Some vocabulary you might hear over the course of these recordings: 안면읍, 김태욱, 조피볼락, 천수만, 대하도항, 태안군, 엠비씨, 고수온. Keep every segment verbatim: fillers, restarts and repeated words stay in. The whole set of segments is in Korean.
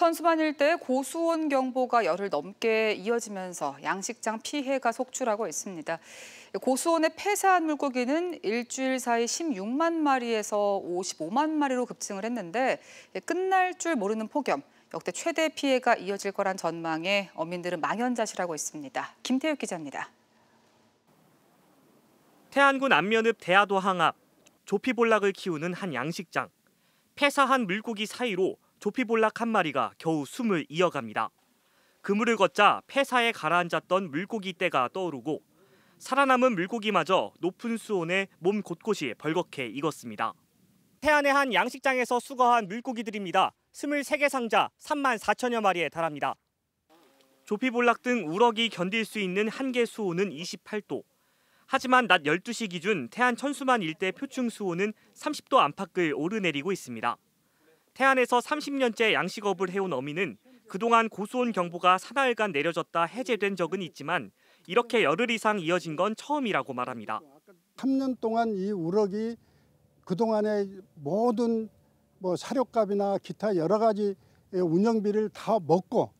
천수만 일대 고수온 경보가 열흘 넘게 이어지면서 양식장 피해가 속출하고 있습니다. 고수온의 폐사한 물고기는 일주일 사이 십육만 마리에서 오십오만 마리로 급증을 했는데 끝날 줄 모르는 폭염, 역대 최대 피해가 이어질 거란 전망에 어민들은 망연자실하고 있습니다. 김태욱 기자입니다. 태안군 안면읍 대하도항 앞 조피볼락을 키우는 한 양식장. 폐사한 물고기 사이로 조피볼락 한 마리가 겨우 숨을 이어갑니다. 그물을 걷자 폐사에 가라앉았던 물고기 떼가 떠오르고 살아남은 물고기마저 높은 수온에 몸 곳곳이 벌겋게 익었습니다. 태안의 한 양식장에서 수거한 물고기들입니다. 이십삼 개 상자 삼만 사천여 마리에 달합니다. 조피볼락 등 우럭이 견딜 수 있는 한계 수온은 이십팔 도. 하지만 낮 열두 시 기준 태안 천수만 일대 표층 수온은 삼십 도 안팎을 오르내리고 있습니다. 태안에서 삼십 년째 양식업을 해온 어민은 그동안 고수온 경보가 사나흘간 내려졌다 해제된 적은 있지만 이렇게 열흘 이상 이어진 건 처음이라고 말합니다. 삼 년 동안 이 우럭이 그동안의 모든 뭐 사료값이나 기타 여러 가지 운영비를 다 먹고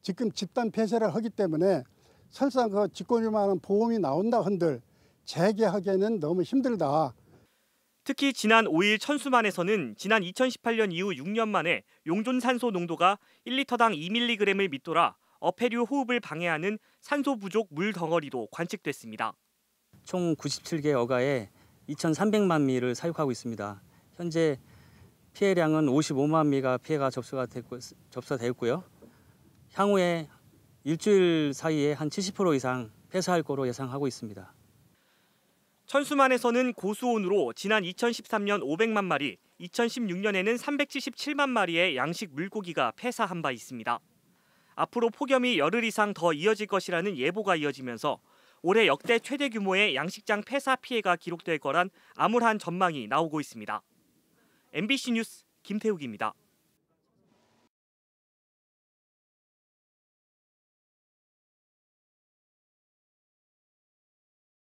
지금 집단 폐쇄를 하기 때문에 설사 그 직권유만한 보험이 나온다 한들 재개하기에는 너무 힘들다. 특히 지난 오 일 천수만에서는 지난 이천십팔 년 이후 육 년 만에 용존산소 농도가 일 리터당 이 밀리그램을 밑돌아 어패류 호흡을 방해하는 산소 부족 물 덩어리도 관측됐습니다. 총 구십칠 개 어가에 이천삼백만 미를 사육하고 있습니다. 현재 피해량은 오십오만 미가 피해가 접수가 됐고, 접수되었고요. 향후에 일주일 사이에 한 칠십 퍼센트 이상 폐사할 거로 예상하고 있습니다. 천수만에서는 고수온으로 지난 이천십삼 년 오백만 마리, 이천십육 년에는 삼백칠십칠만 마리의 양식 물고기가 폐사한 바 있습니다. 앞으로 폭염이 열흘 이상 더 이어질 것이라는 예보가 이어지면서 올해 역대 최대 규모의 양식장 폐사 피해가 기록될 거란 암울한 전망이 나오고 있습니다. 엠비씨 뉴스 김태욱입니다.